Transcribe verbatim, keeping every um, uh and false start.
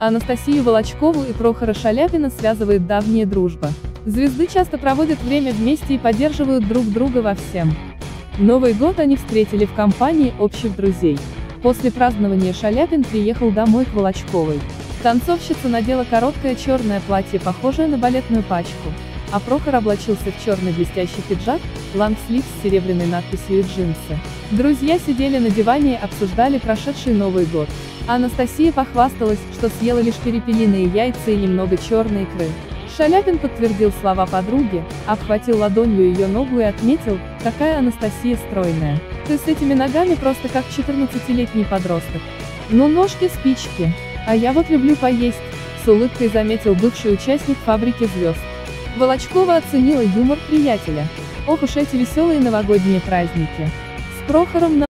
Анастасию Волочкову и Прохора Шаляпина связывает давняя дружба. Звезды часто проводят время вместе и поддерживают друг друга во всем. Новый год они встретили в компании общих друзей. После празднования Шаляпин приехал домой к Волочковой. Танцовщица надела короткое черное платье, похожее на балетную пачку, а Прохор облачился в черный блестящий пиджак, лонгслив с серебряной надписью и джинсы. Друзья сидели на диване и обсуждали прошедший Новый год. Анастасия похвасталась, что съела лишь перепелиные яйца и немного черной икры. Шаляпин подтвердил слова подруги, обхватил ладонью ее ногу и отметил: «Какая Анастасия стройная. Ты с этими ногами просто как четырнадцатилетний подросток. Ну ножки спички. А я вот люблю поесть», — с улыбкой заметил бывший участник «Фабрики звезд». Волочкова оценила юмор приятеля. Ох уж эти веселые новогодние праздники. С Прохором на